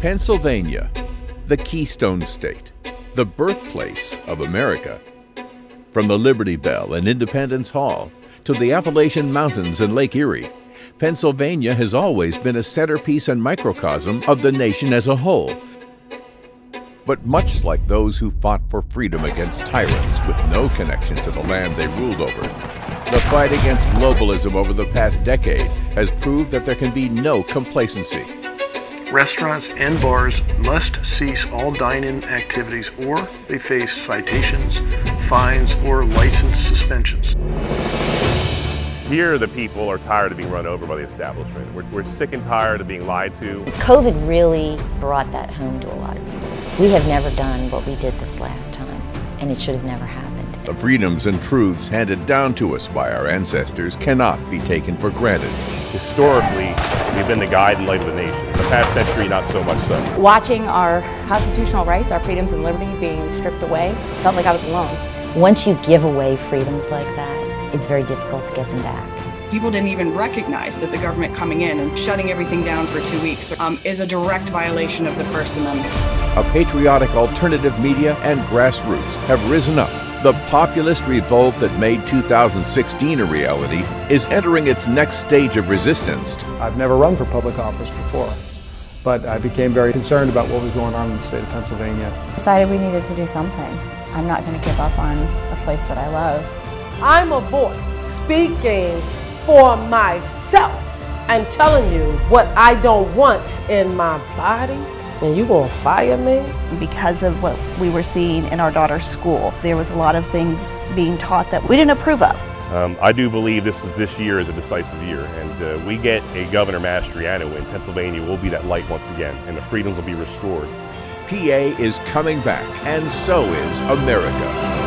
Pennsylvania, the Keystone State, the birthplace of America. From the Liberty Bell and Independence Hall to the Appalachian Mountains and Lake Erie, Pennsylvania has always been a centerpiece and microcosm of the nation as a whole. But much like those who fought for freedom against tyrants with no connection to the land they ruled over, the fight against globalism over the past decade has proved that there can be no complacency. Restaurants and bars must cease all dine-in activities or they face citations, fines, or license suspensions. Here, the people are tired of being run over by the establishment. We're sick and tired of being lied to. COVID really brought that home to a lot of people. We have never done what we did this last time, and it should have never happened. The freedoms and truths handed down to us by our ancestors cannot be taken for granted. Historically, we've been the guide and light of the nation. The past century, not so much so. Watching our constitutional rights, our freedoms and liberty being stripped away, felt like I was alone. Once you give away freedoms like that, it's very difficult to get them back. People didn't even recognize that the government coming in and shutting everything down for 2 weeks is a direct violation of the First Amendment. A patriotic alternative media and grassroots have risen up. The populist revolt that made 2016 a reality is entering its next stage of resistance. I've never run for public office before, but I became very concerned about what was going on in the state of Pennsylvania. I decided we needed to do something. I'm not going to give up on a place that I love. I'm a voice speaking for myself and telling you what I don't want in my body, and you gonna fire me? Because of what we were seeing in our daughter's school, there was a lot of things being taught that we didn't approve of. I do believe this year is a decisive year, and we get a Governor Mastriano in Pennsylvania, will be that light once again, and the freedoms will be restored. PA is coming back, and so is America.